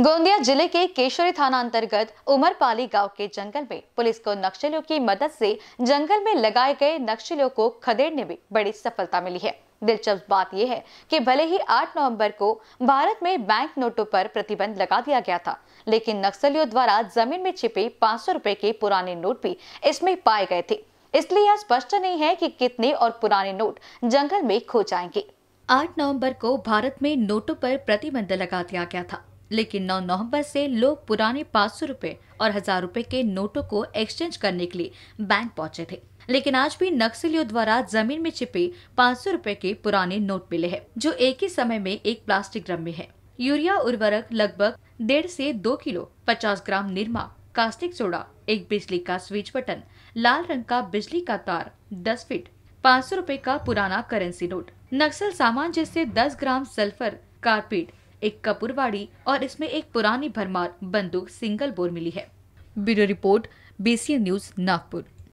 गोंदिया जिले के केशवरी थाना अंतर्गत उमरपाली गांव के जंगल में पुलिस को नक्सलियों की मदद से जंगल में लगाए गए नक्सलियों को खदेड़ने में बड़ी सफलता मिली है। दिलचस्प बात यह है कि भले ही 8 नवंबर को भारत में बैंक नोटों पर प्रतिबंध लगा दिया गया था, लेकिन नक्सलियों द्वारा जमीन में छिपे 500 रुपए के पुराने नोट भी इसमें पाए गए थे। इसलिए यह स्पष्ट नहीं है कि कितने और पुराने नोट जंगल में खो जाएंगे। 8 नवम्बर को भारत में नोटों पर प्रतिबंध लगा दिया गया था, लेकिन 9 नवंबर से लोग पुराने 500 रुपए और 1000 रुपए के नोटों को एक्सचेंज करने के लिए बैंक पहुंचे थे। लेकिन आज भी नक्सलियों द्वारा जमीन में छिपे 500 रुपए के पुराने नोट मिले हैं, जो एक ही समय में एक प्लास्टिक ड्रम में है। यूरिया उर्वरक लगभग 1.5 से 2 kilo, 50 gram Nirma, caustic soda, एक बिजली का स्विच बटन, लाल रंग का बिजली का तार, 10 फीट, 500 रुपए का पुराना करेंसी नोट, नक्सल सामान जैसे 10 ग्राम सल्फर कारपेट, एक कपूरवाड़ी और इसमें एक पुरानी भरमार बंदूक सिंगल बोर मिली है। Bureau report, BCN news, Nagpur.